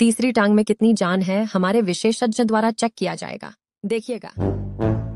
तीसरी टांग में कितनी जान है हमारे विशेषज्ञ द्वारा चेक किया जाएगा। देखिएगा।